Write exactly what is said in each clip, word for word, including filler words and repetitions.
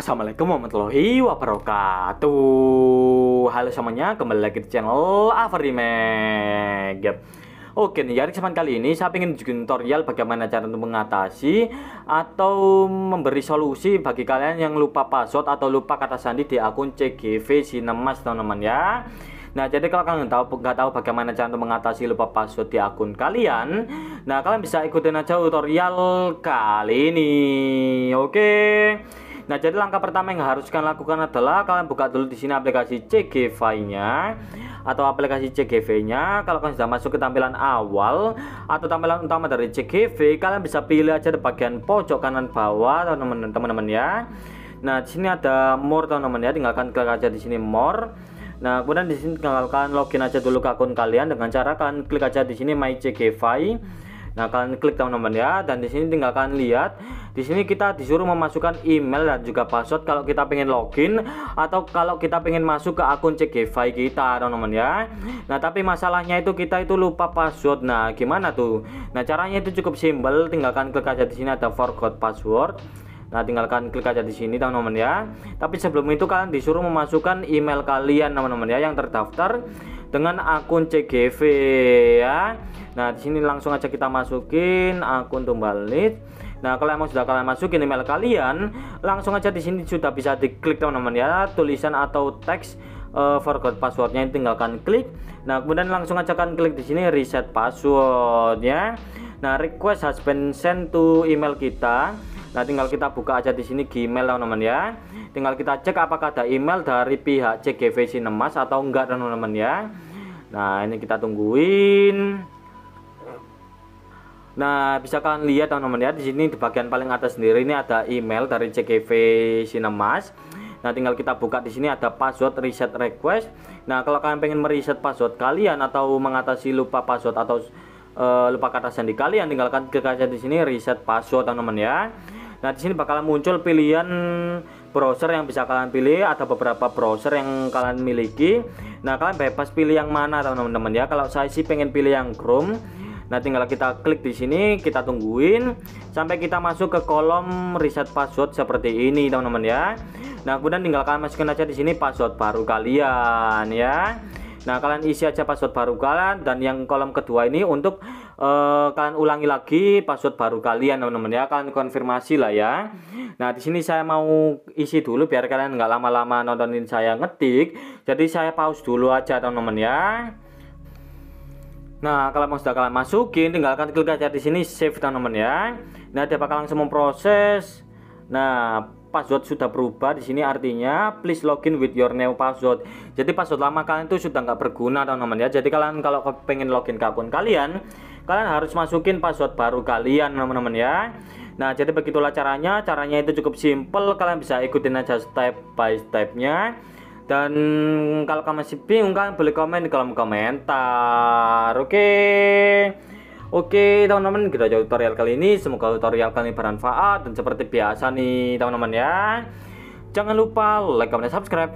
Assalamualaikum warahmatullahi wabarakatuh. Halo semuanya, kembali lagi di channel Alvan Remag. Oke nih, dari kesempatan kali ini saya ingin bikin tutorial bagaimana cara untuk mengatasi atau memberi solusi bagi kalian yang lupa password atau lupa kata sandi di akun C G V Cinemas, teman-teman ya. Nah, jadi kalau kalian tahu nggak tahu bagaimana cara untuk mengatasi lupa password di akun kalian, nah kalian bisa ikutin aja tutorial kali ini. Oke. Nah, jadi langkah pertama yang harus kalian lakukan adalah kalian buka dulu di sini aplikasi C G V-nya atau aplikasi C G V-nya. Kalau kalian sudah masuk ke tampilan awal atau tampilan utama dari C G V, kalian bisa pilih aja di bagian pojok kanan bawah, teman-teman ya. Nah, di sini ada more, teman-teman ya. Tinggal kalian klik aja di sini more. Nah, kemudian di sini tinggal kalian login aja dulu ke akun kalian dengan cara kalian klik aja di sini My C G V. Nah, kalian klik, teman-teman ya, dan di sini tinggal kalian lihat. Di sini kita disuruh memasukkan email dan juga password kalau kita pengen login atau kalau kita pengen masuk ke akun C G V kita, teman-teman ya. Nah, tapi masalahnya itu kita itu lupa password. Nah, gimana tuh? Nah, caranya itu cukup simpel. Tinggal kalian klik aja di sini ada forgot password. Nah, tinggalkan klik aja di sini, teman-teman ya. Tapi sebelum itu kalian disuruh memasukkan email kalian, teman-teman ya, yang terdaftar dengan akun C G V ya. Nah, di sini langsung aja kita masukin akun Tumbalnit. Nah, kalau emang sudah kalian masukin email kalian, langsung aja di sini sudah bisa diklik, teman-teman ya, tulisan atau teks uh, forgot passwordnya, tinggalkan klik. Nah, kemudian langsung aja kan klik di sini reset password ya. Nah, request has been sent to email kita. Nah, tinggal kita buka aja di sini Gmail, teman-teman ya. Tinggal kita cek apakah ada email dari pihak C G V Cinemas atau enggak, teman-teman ya. Nah, ini kita tungguin. Nah, bisa kalian lihat, teman-teman ya, di sini di bagian paling atas sendiri ini ada email dari C G V Cinemas. Nah, tinggal kita buka di sini ada password reset request. Nah, kalau kalian pengen mereset password kalian atau mengatasi lupa password atau Uh, lupa kata sandi kalian, tinggalkan klik aja di sini reset password, teman-teman ya. Nah, di sini bakalan muncul pilihan browser yang bisa kalian pilih. Ada beberapa browser yang kalian miliki. Nah, kalian bebas pilih yang mana, teman-teman ya. Kalau saya sih pengen pilih yang Chrome. Nah, tinggal kita klik di sini, kita tungguin sampai kita masuk ke kolom reset password seperti ini, teman-teman ya. Nah, kemudian tinggal kalian masukin aja di sini password baru kalian ya. Nah, kalian isi aja password baru kalian, dan yang kolom kedua ini untuk uh, kalian ulangi lagi password baru kalian, teman-teman ya. Kalian konfirmasi lah ya. Nah, di sini saya mau isi dulu biar kalian nggak lama-lama nontonin saya ngetik. Jadi saya pause dulu aja, teman-teman ya. Nah, kalau sudah kalian masukin, tinggalkan klik aja di sini save, teman-teman ya. Nah, dia bakal langsung memproses. Nah, password sudah berubah di sini, artinya please login with your new password. Jadi password lama kalian itu sudah nggak berguna, teman-teman ya. Jadi kalian kalau pengen login ke akun kalian, kalian harus masukin password baru kalian, teman-teman ya. Nah, jadi begitulah caranya. Caranya itu cukup simple. Kalian bisa ikutin aja step by stepnya. Dan kalau kalian masih bingung, kalian boleh komen di kolom komentar. Oke. Okay. Oke teman-teman, kita jauh tutorial kali ini. Semoga tutorial kali ini bermanfaat. Dan seperti biasa nih teman-teman ya, jangan lupa like, comment, dan subscribe.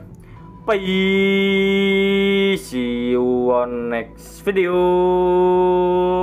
Bye. See you on next video.